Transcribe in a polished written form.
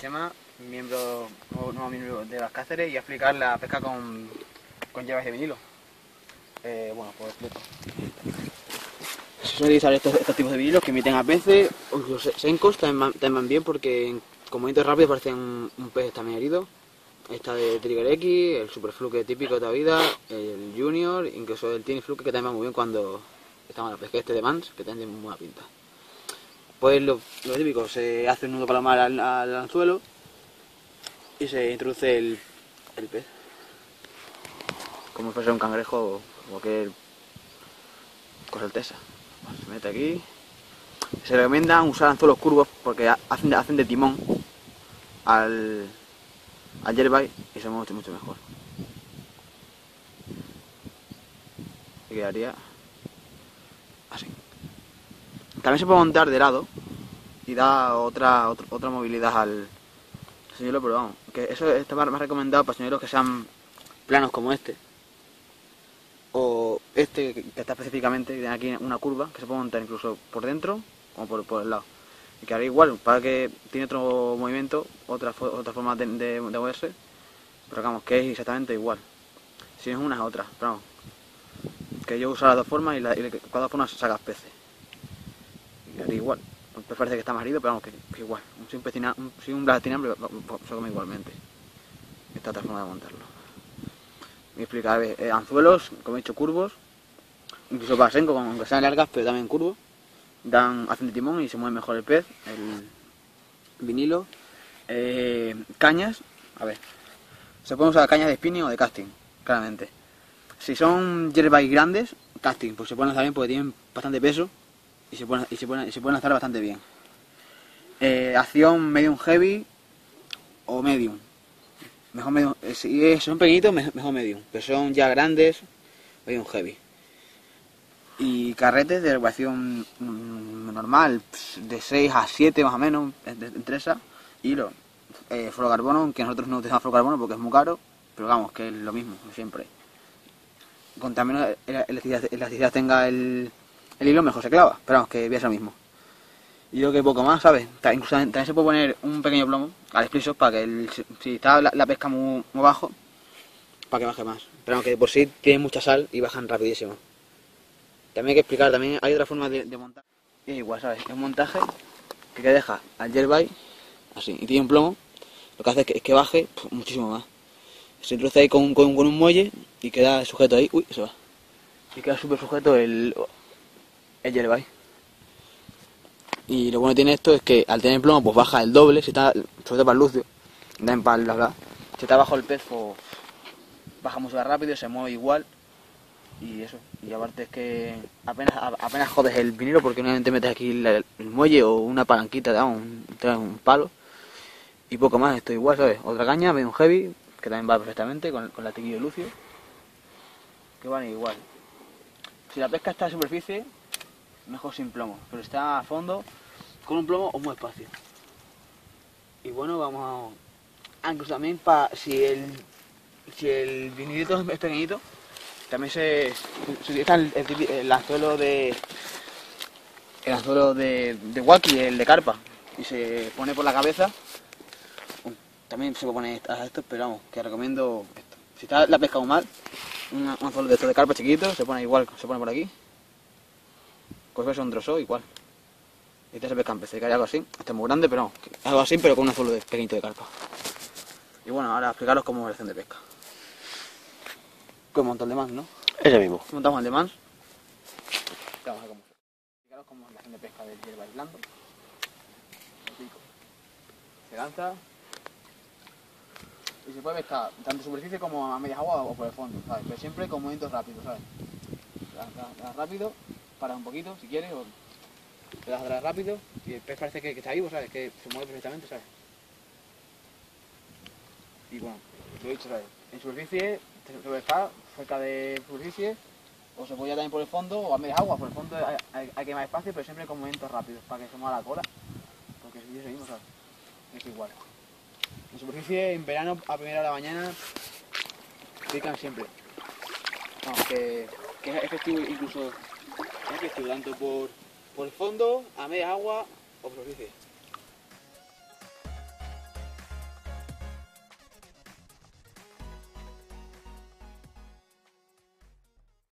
Chema, miembro o nuevo miembro de las Cáceres, y a explicar la pesca con llevas de vinilo. Bueno, pues explico. Se suelen utilizar estos tipos de vinilos que emiten a peces. Los sencos también van bien porque con movimientos rápidos parecen un pez también herido. Esta de Trigger X, el super fluke típico de la vida, el Junior, incluso el Tini Fluke, que también va muy bien cuando estamos a la pesca, este de Mans, que también tiene muy buena pinta. Pues lo típico, se hace un nudo palomar al anzuelo y se introduce el pez. Como si fuese un cangrejo o cualquier correltesa. Se mete aquí. Se recomienda usar anzuelos curvos porque hacen de timón al jerkbait y se mueve mucho mejor. Y quedaría así. También se puede montar de lado y da otra movilidad al señuelo, pero vamos, que eso está más recomendado para señuelos que sean planos como este. O este que está específicamente, tiene aquí una curva que se puede montar incluso por dentro o por el lado. Y que hará igual, para que tiene otro movimiento, otra forma de moverse, pero vamos, que es exactamente igual. Si es una es otra, pero vamos, que yo uso las dos formas y cada forma sacas peces. Y hará igual, parece que está más herido, pero vamos, que igual. Si un blastinambre se come igualmente. Esta otra forma de montarlo. Y explicar anzuelos, como he dicho, curvos, incluso para senco, aunque sean largas, pero también curvos, hacen de timón y se mueve mejor el pez, el vinilo, cañas, se pueden usar cañas de spinning o de casting, claramente. Si son jerkbait grandes, casting, pues se pueden lanzar bien porque tienen bastante peso y se pueden lanzar bastante bien. Acción medium heavy o medium. Mejor medium, si son pequeñitos, mejor medium, pero son ya grandes, medium heavy. Y carretes de regulación normal, de 6 a 7 más o menos, entre esas. Y los fluorocarbono, que nosotros no utilizamos fluorocarbono porque es muy caro, pero vamos, que es lo mismo, siempre. Cuanto menos elasticidad tenga el hilo, mejor se clava, pero vamos, que es lo mismo. Y yo que poco más, ¿sabes? Incluso también se puede poner un pequeño plomo al splitshot para que si está la pesca muy bajo, para que baje más. Pero aunque por sí tienen mucha sal y bajan rapidísimo. También hay que explicar, también hay otra forma de montar. Y es igual, ¿sabes? Es un montaje que deja al jerkbait así y tiene un plomo. Lo que hace es que baje muchísimo más. Se introduce ahí con un muelle y queda sujeto ahí. Uy, se va. Y queda súper sujeto el jerkbait. Y lo bueno que tiene esto es que al tener plomo pues baja el doble, si está, sobre todo para el lucio, también para bla bla. Si está bajo el pez pues, baja mucho más rápido, se mueve igual y eso. Y aparte es que apenas jodes el vinilo porque normalmente metes aquí el muelle o una palanquita, un palo y poco más, esto igual, ¿sabes? Otra caña, medio un heavy, que también va perfectamente con el latiquillo lucio, que van igual. Si la pesca está en superficie, mejor sin plomo, pero está a fondo, con un plomo o muy espacio. Y bueno, vamos a... incluso también para... Si el vinilito es pequeñito, también se utiliza el anzuelo de... el anzuelo de wacky, el de carpa. Y se pone por la cabeza. También se puede poner a esto, pero vamos, que recomiendo esto. Si está la pesca aún mal, un anzuelo de estos de carpa chiquito, se pone igual, se pone por aquí. Pues un trozo igual. Y te se pesca en pez, que hay algo así. Este es muy grande, pero no. Algo así, pero con un anzuelo pequeñito de carpa. Y bueno, ahora explicaros cómo es la acción de pesca. Con un montón de mans, ¿no? Ese mismo. Montamos el de mans. Vamos a ver cómo es. Explicaros cómo es la acción de pesca del jerkbait blando. Se lanza. Y se puede pescar tanto en superficie como a medias aguas o por el fondo, ¿sabes? Pero siempre con movimientos rápidos, ¿sabes? Lanza rápido. Paras un poquito, si quieres, o te das atrás rápido, y el pez parece que está vivo, ¿sabes? Que se mueve perfectamente, ¿sabes? Y bueno, lo he dicho, ¿sabes? En superficie, se puede estar cerca de superficie, o se puede ir también por el fondo, o a medias aguas, por el fondo hay que más espacio, pero siempre con movimientos rápidos, para que se mueva la cola, porque si yo seguimos, ¿sabes? Es igual. En superficie, en verano, a primera hora de la mañana, pican siempre. Aunque es efectivo incluso... Es que estoy tanto por el fondo, a media agua o por superficie.